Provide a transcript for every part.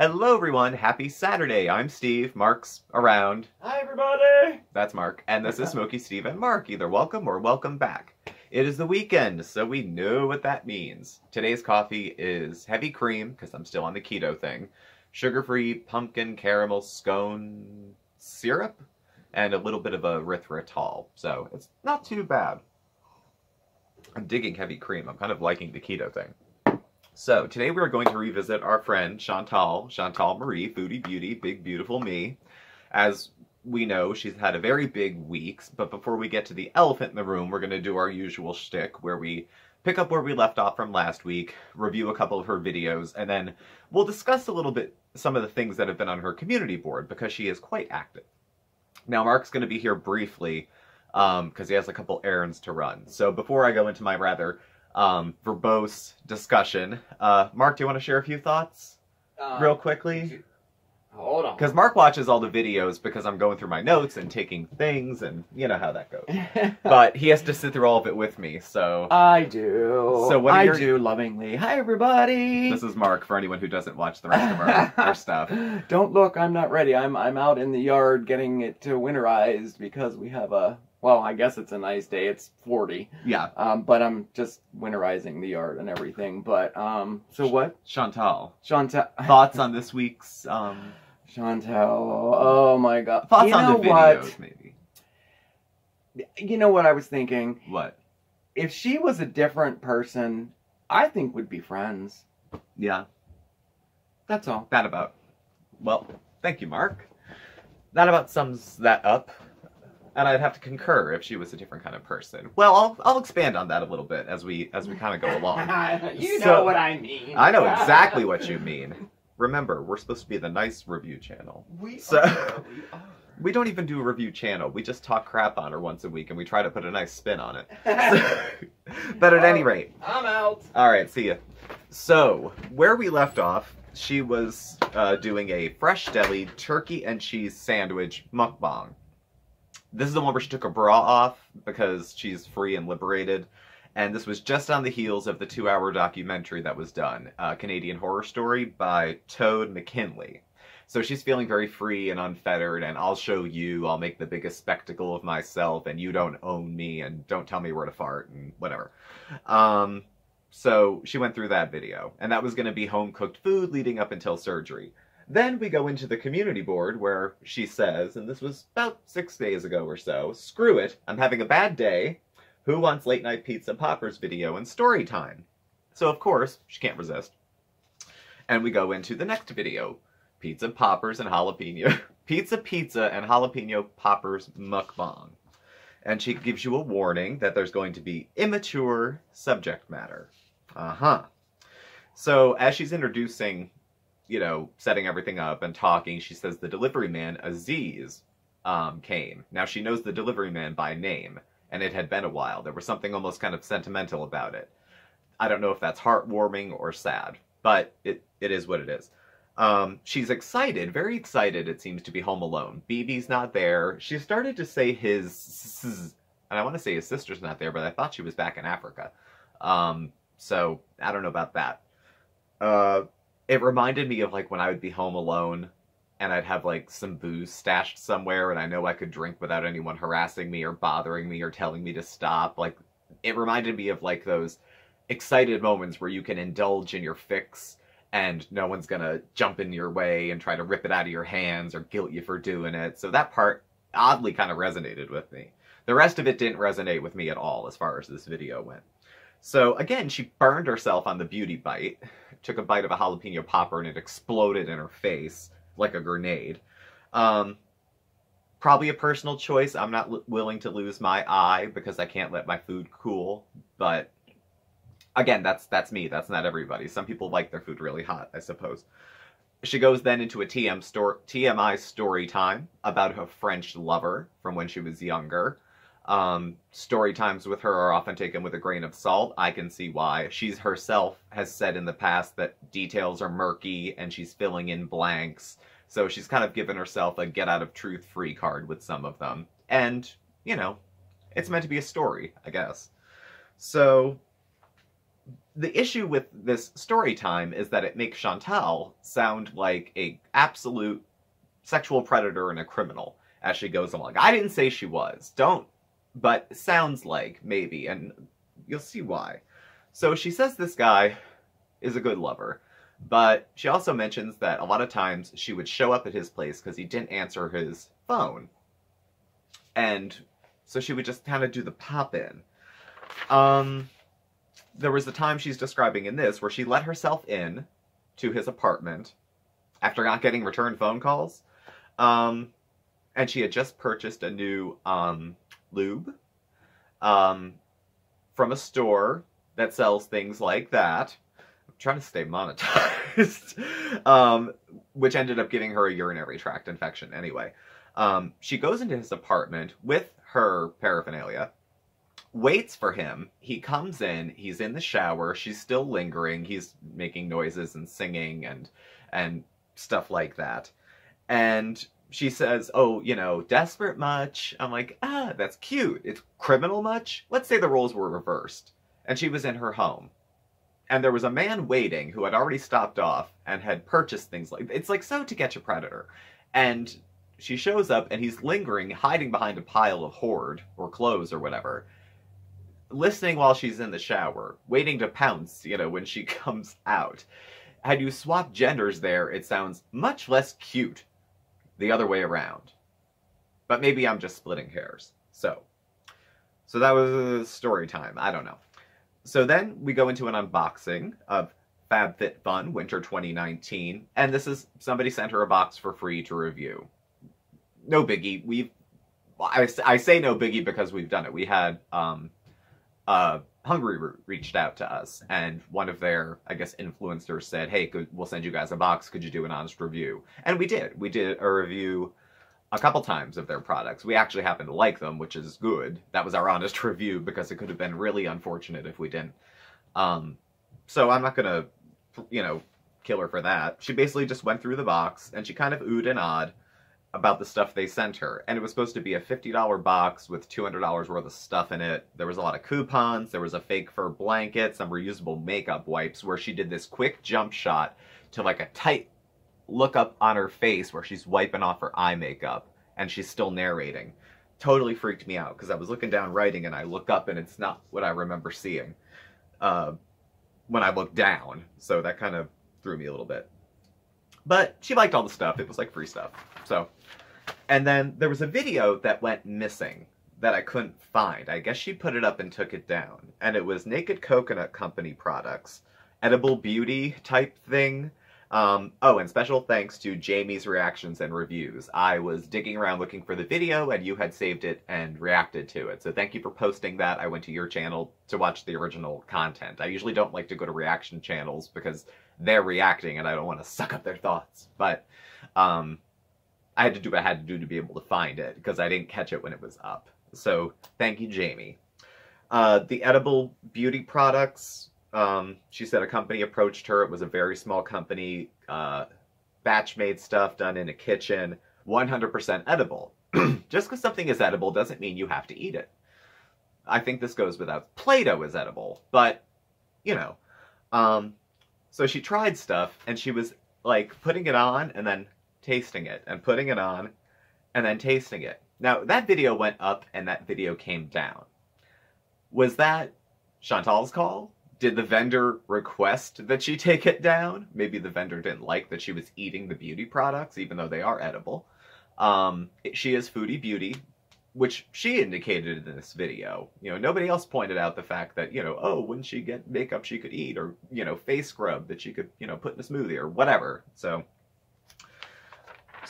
Hello everyone, happy Saturday. I'm Steve, Mark's around. Hi everybody! That's Mark, and this is Smokey, Steve, and Mark, either welcome or welcome back. It is the weekend, so we know what that means. Today's coffee is heavy cream, because I'm still on the keto thing, sugar-free pumpkin caramel scone syrup, and a little bit of erythritol, so it's not too bad. I'm digging heavy cream, I'm kind of liking the keto thing. So today we are going to revisit our friend Chantal Marie, Foodie Beauty, Big Beautiful Me. As we know, she's had a very big week, but before we get to the elephant in the room, we're going to do our usual shtick where we pick up where we left off from last week, review a couple of her videos, and then we'll discuss a little bit some of the things that have been on her community board, because she is quite active. Now Mark's going to be here briefly because he has a couple errands to run. So before I go into my rather verbose discussion. Mark, do you want to share a few thoughts real quickly? Hold on. Because Mark watches all the videos because I'm going through my notes and taking things and you know how that goes. But he has to sit through all of it with me, so. I do. So what I do lovingly. Hi, everybody. This is Mark for anyone who doesn't watch the rest of our stuff. Don't look, I'm not ready. I'm out in the yard getting it to winterized because we have a... Well, I guess it's a nice day. It's 40. Yeah. But I'm just winterizing the yard and everything. But, so what? Chantal. Thoughts on this week's, Chantal. Oh my God. Thoughts on the videos, maybe. You know what I was thinking? What? If she was a different person, I think we'd be friends. Yeah. That's all. That about. Well, thank you, Mark. That about sums that up. And I'd have to concur if she was a different kind of person. Well, I'll expand on that a little bit as we kind of go along. You know what I mean. I know exactly what you mean. Remember, we're supposed to be the nice review channel. We are. We don't even do a review channel. We just talk crap on her once a week, and we try to put a nice spin on it. But at any rate. I'm out. All right, see ya. So, where we left off, she was doing a fresh deli turkey and cheese sandwich mukbang. This is the one where she took her bra off because she's free and liberated. And this was just on the heels of the 2-hour documentary that was done, Canadian Horror Story by Toad McKinley. So she's feeling very free and unfettered and I'll show you, I'll make the biggest spectacle of myself and you don't own me and don't tell me where to fart and whatever. So she went through that video and that was going to be home cooked food leading up until surgery. Then we go into the community board where she says, and this was about 6 days ago or so, screw it, I'm having a bad day. Who wants late night pizza poppers video and story time? So of course, she can't resist. And we go into the next video, pizza poppers and jalapeno, pizza and jalapeno poppers mukbang. And she gives you a warning that there's going to be immature subject matter. Uh-huh. So as she's introducing, you know, setting everything up and talking, she says the delivery man, Aziz, came. Now, she knows the delivery man by name, and it had been a while. There was something almost kind of sentimental about it. I don't know if that's heartwarming or sad, but it is what it is. She's excited, very excited, it seems, to be home alone. BB's not there. She started to say his, and I want to say his sister's not there, but I thought she was back in Africa. So, I don't know about that. It reminded me of, like, when I would be home alone and I'd have, like, some booze stashed somewhere and I know I could drink without anyone harassing me or bothering me or telling me to stop. Like, it reminded me of, like, those excited moments where you can indulge in your fix and no one's gonna jump in your way and try to rip it out of your hands or guilt you for doing it. So that part oddly kind of resonated with me. The rest of it didn't resonate with me at all as far as this video went. So, again, she burned herself on the beauty bite, took a bite of a jalapeno popper, and it exploded in her face like a grenade. Probably a personal choice. I'm not willing to lose my eye because I can't let my food cool. But, again, that's me. That's not everybody. Some people like their food really hot, I suppose. She goes then into a TMI story time about her French lover from when she was younger. Story times with her are often taken with a grain of salt. I can see why. She herself has said in the past that details are murky and she's filling in blanks. So she's kind of given herself a get-out-of-truth-free card with some of them. And, you know, it's meant to be a story, I guess. So The issue with this story time is that it makes Chantal sound like an absolute sexual predator and a criminal as she goes along. I didn't say she was. Don't. But sounds like, maybe. And you'll see why. So she says this guy is a good lover. But she also mentions that a lot of times she would show up at his place because he didn't answer his phone. And so she would just kind of do the pop-in. There was the time she's describing in this where she let herself in to his apartment after not getting return phone calls. And she had just purchased a new lube from a store that sells things like that. I'm trying to stay monetized. Which ended up giving her a urinary tract infection anyway. She goes into his apartment with her paraphernalia, waits for him. He comes in. He's in the shower. She's still lingering. He's making noises and singing and stuff like that. And she says, oh, you know, desperate much? I'm like, ah, that's cute. It's criminal much? Let's say the roles were reversed. And she was in her home. And there was a man waiting who had already stopped off and had purchased things like... It's like So to Catch a Predator. And she shows up and he's lingering, hiding behind a pile of hoard or clothes or whatever, listening while she's in the shower, waiting to pounce, you know, when she comes out. Had you swapped genders there, it sounds much less cute the other way around. But maybe I'm just splitting hairs. So that was story time. I don't know. So then we go into an unboxing of Fab Fit Fun Winter 2019. And this is, somebody sent her a box for free to review. No biggie. I say no biggie because we've done it. We had... HungryRoot reached out to us, and one of their, I guess, influencers said, hey, we'll send you guys a box. Could you do an honest review? And we did. We did a review a couple times of their products. We actually happened to like them, which is good. That was our honest review, because it could have been really unfortunate if we didn't. So I'm not going to, you know, kill her for that. She basically just went through the box, and she kind of oohed and ahed about the stuff they sent her. And it was supposed to be a $50 box with $200 worth of stuff in it. There was a lot of coupons, there was a fake fur blanket, some reusable makeup wipes, where she did this quick jump shot to like a tight look up on her face where she's wiping off her eye makeup and she's still narrating. Totally freaked me out because I was looking down writing and I look up and it's not what I remember seeing when I looked down. So that kind of threw me a little bit. But she liked all the stuff. It was like free stuff. So, and then there was a video that went missing that I couldn't find. I guess she put it up and took it down. And it was Naked Coconut Company products, edible beauty type thing. Oh, and special thanks to Jamie's Reactions and Reviews. I was digging around looking for the video and you had saved it and reacted to it. So thank you for posting that. I went to your channel to watch the original content. I usually don't like to go to reaction channels because they're reacting and I don't want to suck up their thoughts. But I had to do what I had to do to be able to find it because I didn't catch it when it was up. So thank you, Jamie. The edible beauty products... she said a company approached her. It was a very small company, batch made stuff done in a kitchen, 100% edible. Just because something is edible doesn't mean you have to eat it. I think this goes without. Play-Doh is edible, but, you know. So she tried stuff, and she was, like, putting it on and then tasting it, and putting it on and then tasting it. Now, that video went up, and that video came down. Was that Chantal's call? Did the vendor request that she take it down? Maybe the vendor didn't like that she was eating the beauty products, even though they are edible. She is Foodie Beauty, which she indicated in this video. You know, nobody else pointed out the fact that, you know, oh, wouldn't she get makeup she could eat, or, you know, face scrub that she could, you know, put in a smoothie or whatever. So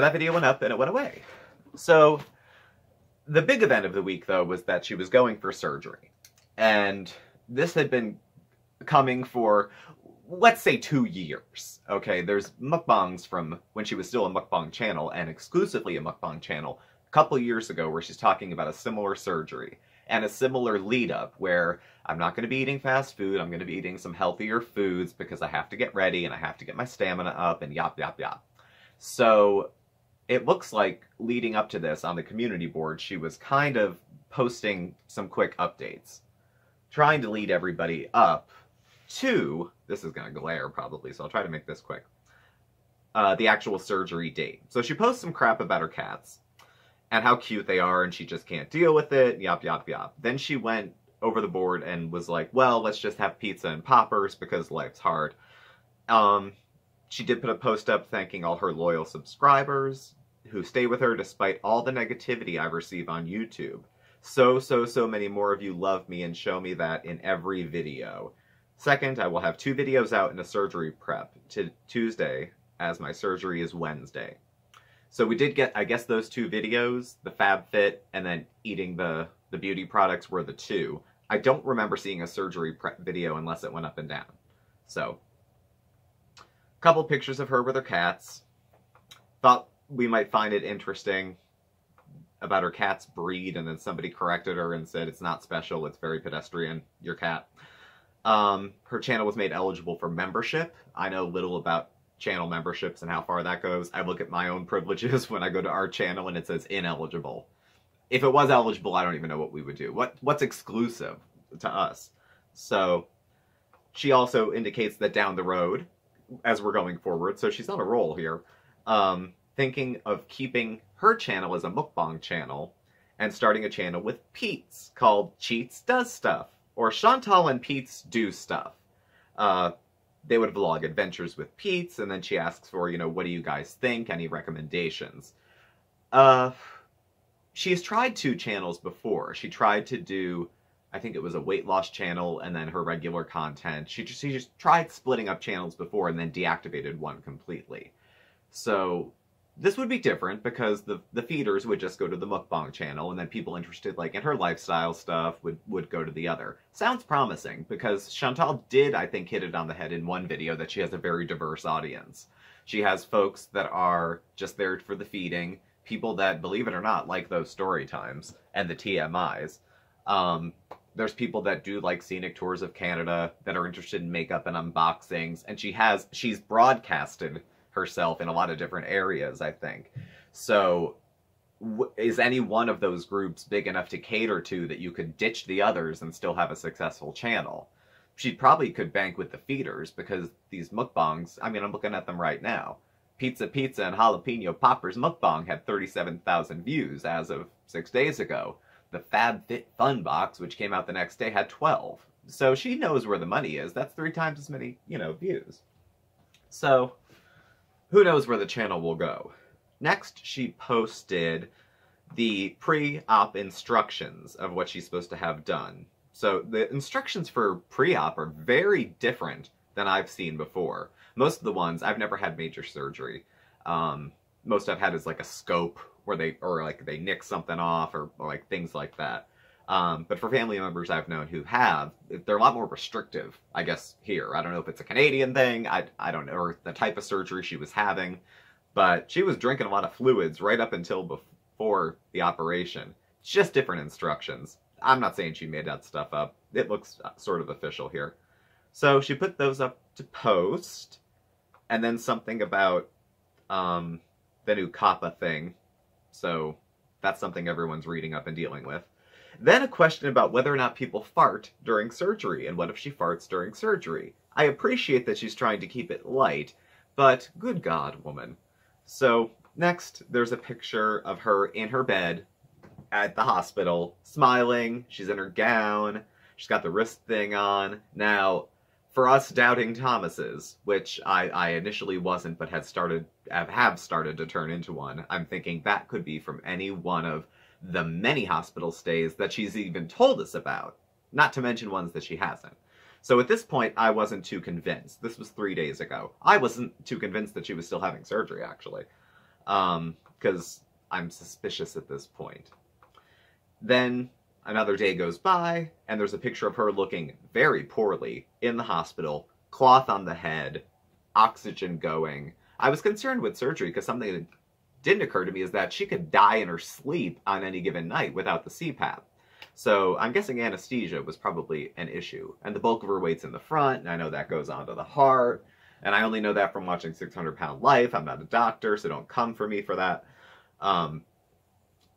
that video went up and it went away. So the big event of the week, though, was that she was going for surgery. And this had been coming for, let's say, 2 years. Okay, there's mukbangs from when she was still a mukbang channel and exclusively a mukbang channel a couple years ago where she's talking about a similar surgery and a similar lead-up where I'm not going to be eating fast food, I'm going to be eating some healthier foods because I have to get ready and I have to get my stamina up and yop, yop, yop. So it looks like leading up to this on the community board, she was kind of posting some quick updates, trying to lead everybody up to, this is going to glare probably, so I'll try to make this quick, the actual surgery date. So she posts some crap about her cats and how cute they are and she just can't deal with it, yop, yop, yop. Then she went over the board and was like, well, let's just have pizza and poppers because life's hard. She did put a post up thanking all her loyal subscribers who stay with her despite all the negativity I receive on YouTube. So many more of you love me and show me that in every video. Second, I will have 2 videos out in a surgery prep to Tuesday, as my surgery is Wednesday. So we did get, I guess, those 2 videos, the Fab Fit and then eating the beauty products were the 2. I don't remember seeing a surgery prep video unless it went up and down. So, a couple pictures of her with her cats. Thought we might find it interesting about her cat's breed, and then somebody corrected her and said it's not special, it's very pedestrian, your cat. Her channel was made eligible for membership. I know little about channel memberships and how far that goes. I look at my own privileges when I go to our channel and it says ineligible. If it was eligible, I don't even know what we would do. What's exclusive to us? So she also indicates that down the road, as we're going forward, so she's on a roll here, thinking of keeping her channel as a mukbang channel and starting a channel with Pete's called Cheats Does Stuff, or Chantal and Pete's Do Stuff. They would vlog adventures with Pete's, and then she asks for, you know, what do you guys think? Any recommendations? She's tried 2 channels before. She tried to do, I think it was a weight loss channel and then her regular content. She just tried splitting up channels before and then deactivated one completely. So this would be different because the feeders would just go to the mukbang channel, and then people interested like in her lifestyle stuff would go to the other. Sounds promising because Chantal did, I think, hit it on the head in one video that she has a very diverse audience. She has folks that are just there for the feeding, people that, believe it or not, like those story times and the TMIs. There's people that do like scenic tours of Canada that are interested in makeup and unboxings, and she's broadcasted herself in a lot of different areas, I think. So is any one of those groups big enough to cater to that you could ditch the others and still have a successful channel? She probably could bank with the feeders because these mukbangs, I mean, I'm looking at them right now. Pizza Pizza and Jalapeno Poppers Mukbang had 37,000 views as of 6 days ago. The Fab Fit Fun box, which came out the next day, had 12. So she knows where the money is. That's 3 times as many, you know, views. So who knows where the channel will go. Next, she posted the pre-op instructions of what she's supposed to have done. So the instructions for pre-op are very different than I've seen before. Most of the ones, I've never had major surgery. Most I've had is like a scope where they nick something off or like things like that. But for family members I've known who have, they're a lot more restrictive, I guess, here. I don't know if it's a Canadian thing, I don't know, or the type of surgery she was having, but she was drinking a lot of fluids right up until before the operation. Just different instructions. I'm not saying she made that stuff up. It looks sort of official here. So she put those up to post, and then something about the new COPPA thing. So that's something everyone's reading up and dealing with. Then a question about whether or not people fart during surgery, and what if she farts during surgery? I appreciate that she's trying to keep it light, but good God, woman. So next, there's a picture of her in her bed at the hospital, smiling. She's in her gown. She's got the wrist thing on. Now, for us doubting Thomases, which I initially wasn't, but have started to turn into one, I'm thinking that could be from any one of the many hospital stays that she's even told us about, not to mention ones that she hasn't. So at this point, I wasn't too convinced. This was 3 days ago. I wasn't too convinced that she was still having surgery, actually, because I'm suspicious at this point. Then another day goes by, and there's a picture of her looking very poorly in the hospital, cloth on the head, oxygen going. I was concerned with surgery because something that didn't occur to me is that she could die in her sleep on any given night without the CPAP. So I'm guessing anesthesia was probably an issue. And the bulk of her weight's in the front, and I know that goes onto the heart. And I only know that from watching 600-Pound Life. I'm not a doctor, so don't come for me for that.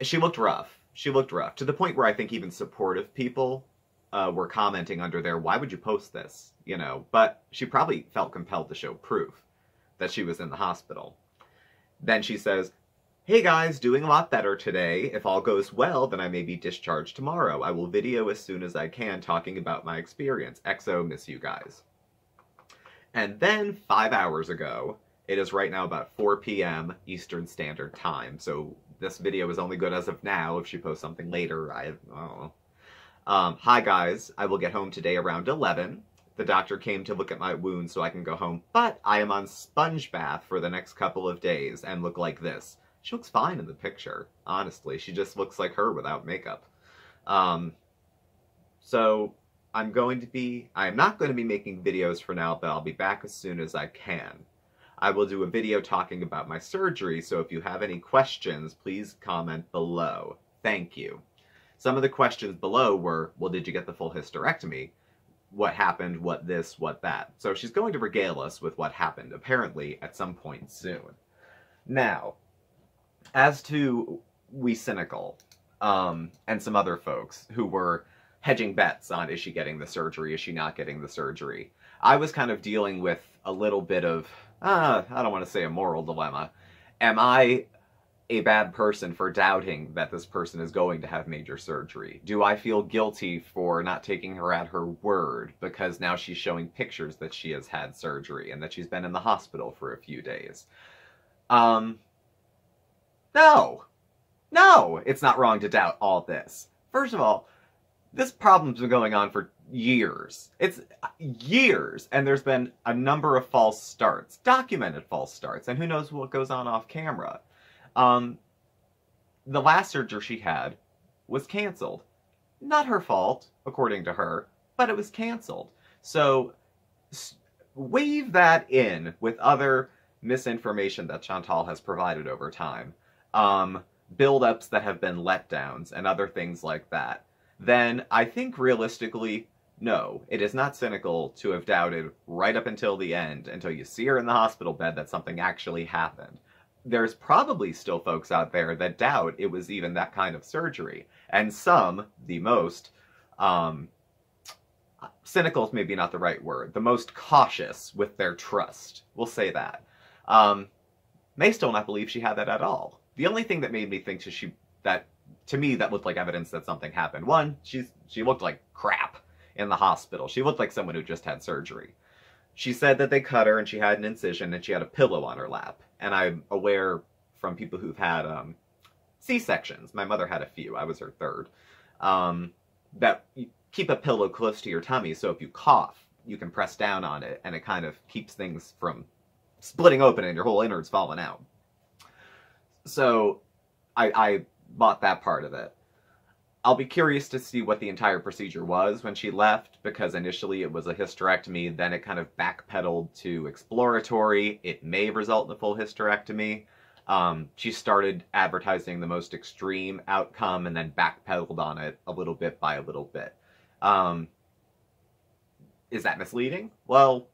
She looked rough. She looked rough, to the point where I think even supportive people were commenting under there, why would you post this? You know, but she probably felt compelled to show proof that she was in the hospital. Then she says, "Hey guys, doing a lot better today. If all goes well, then I may be discharged tomorrow. I will video as soon as I can talking about my experience. XO, miss you guys." And then 5 hours ago, it is right now about 4 p.m. Eastern Standard Time, so this video is only good as of now. If she posts something later, I don't know. "Hi guys, I will get home today around 11. The doctor came to look at my wound so I can go home, but I am on sponge bath for the next couple of days and look like this." She looks fine in the picture, honestly. She just looks like her without makeup. So I'm not going to be making videos for now, but I'll be back as soon as I can. I will do a video talking about my surgery, so if you have any questions, please comment below. Thank you. Some of the questions below were, well, did you get the full hysterectomy? What happened? What this? What that? So she's going to regale us with what happened, apparently, at some point soon. Now, as to We Cynical and some other folks who were hedging bets on, is she getting the surgery, is she not getting the surgery, I was kind of dealing with a little bit of, I don't want to say a moral dilemma. Am I a bad person for doubting that this person is going to have major surgery? Do I feel guilty for not taking her at her word because now she's showing pictures that she has had surgery and that she's been in the hospital for a few days? No, it's not wrong to doubt all this. First of all, this problem's been going on for years. It's years, and there's been a number of false starts, documented false starts, and who knows what goes on off camera. The last surgery she had was canceled. Not her fault, according to her, but it was canceled. So weave that in with other misinformation that Chantal has provided over time, build-ups that have been letdowns, and other things like that. Then I think realistically, no, it is not cynical to have doubted right up until the end, until you see her in the hospital bed, that something actually happened. There's probably still folks out there that doubt it was even that kind of surgery. And some, the most, cynical is maybe not the right word, the most cautious with their trust, we'll say that, may still not believe she had that at all. The only thing that made me think to me, that looked like evidence that something happened. One, she looked like crap in the hospital. She looked like someone who just had surgery. She said that they cut her and she had an incision and she had a pillow on her lap. And I'm aware from people who've had C-sections, my mother had a few, I was her third, that you keep a pillow close to your tummy so if you cough, you can press down on it and it kind of keeps things from splitting open and your whole innards falling out. So I bought that part of it. I'll be curious to see what the entire procedure was when she left, because initially it was a hysterectomy, then it kind of backpedaled to exploratory. It may result in a full hysterectomy. She started advertising the most extreme outcome and then backpedaled on it a little bit by a little bit. Is that misleading? Well,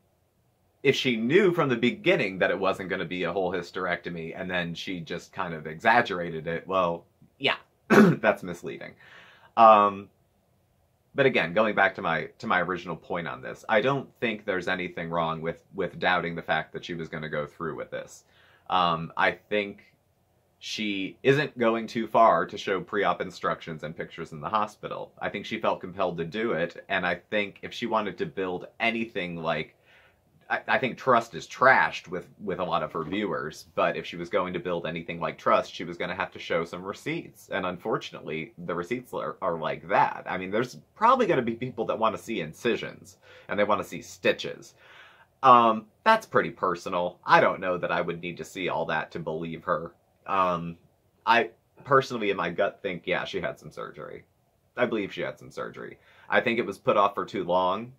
if she knew from the beginning that it wasn't going to be a whole hysterectomy and then she just kind of exaggerated it, well, yeah, that's misleading. But again, going back to my original point on this, I don't think there's anything wrong with doubting the fact that she was going to go through with this. I think she isn't going too far to show pre-op instructions and pictures in the hospital. I think she felt compelled to do it, and I think if she wanted to build anything like, I think trust is trashed with a lot of her viewers, but if she was going to build anything like trust, she was going to have to show some receipts. And unfortunately, the receipts are like that. I mean, there's probably going to be people that want to see incisions, and they want to see stitches. That's pretty personal. I don't know that I would need to see all that to believe her. I personally, in my gut, think, yeah, she had some surgery. I believe she had some surgery. I think it was put off for too long,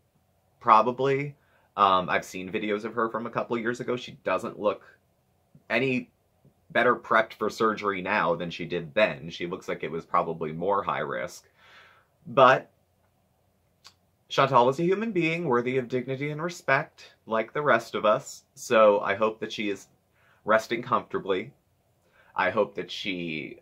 probably. I've seen videos of her from a couple years ago. She doesn't look any better prepped for surgery now than she did then. She looks like it was probably more high risk. But Chantal was a human being worthy of dignity and respect, like the rest of us. So I hope that she is resting comfortably. I hope that she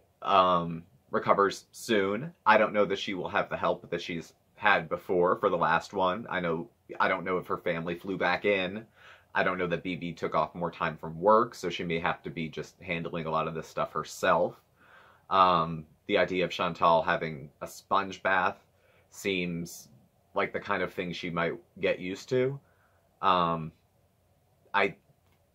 recovers soon. I don't know that she will have the help that she's had before for the last one. I don't know if her family flew back in. I don't know that BB took off more time from work, so she may have to be just handling a lot of this stuff herself. The idea of Chantal having a sponge bath seems like the kind of thing she might get used to. I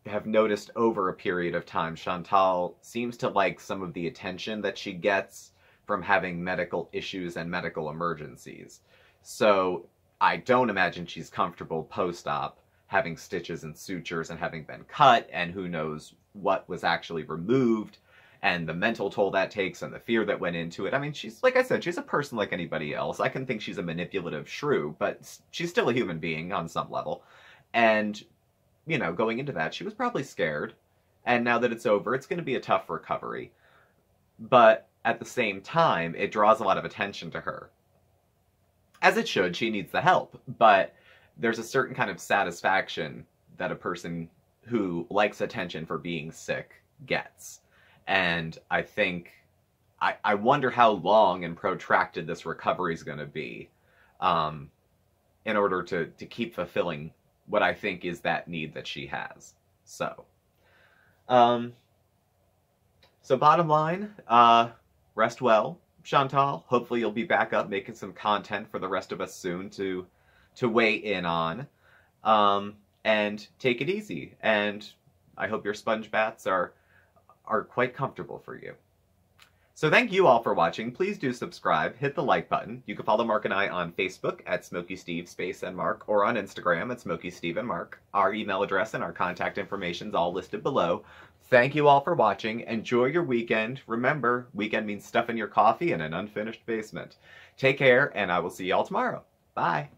have noticed over a period of time, Chantal seems to like some of the attention that she gets from having medical issues and medical emergencies. So I don't imagine she's comfortable post-op having stitches and sutures and having been cut and who knows what was actually removed and the mental toll that takes and the fear that went into it. I mean, she's, like I said, she's a person like anybody else. I can think she's a manipulative shrew, but she's still a human being on some level. And, you know, going into that, she was probably scared. And now that it's over, it's going to be a tough recovery. But at the same time, it draws a lot of attention to her. As it should, she needs the help. But there's a certain kind of satisfaction that a person who likes attention for being sick gets. And I think, I wonder how long and protracted this recovery is going to be in order to keep fulfilling what I think is that need that she has. So, so bottom line, rest well, Chantal. Hopefully you'll be back up making some content for the rest of us soon to weigh in on. And take it easy. And I hope your sponge baths are quite comfortable for you. So thank you all for watching. Please do subscribe, hit the like button. You can follow Mark and I on Facebook at SmokeySteve_and_Mark or on Instagram at SmokeySteveandMark. Our email address and our contact information is all listed below. Thank you all for watching. Enjoy your weekend. Remember, weekend means stuffing your coffee in an unfinished basement. Take care, and I will see y'all tomorrow. Bye.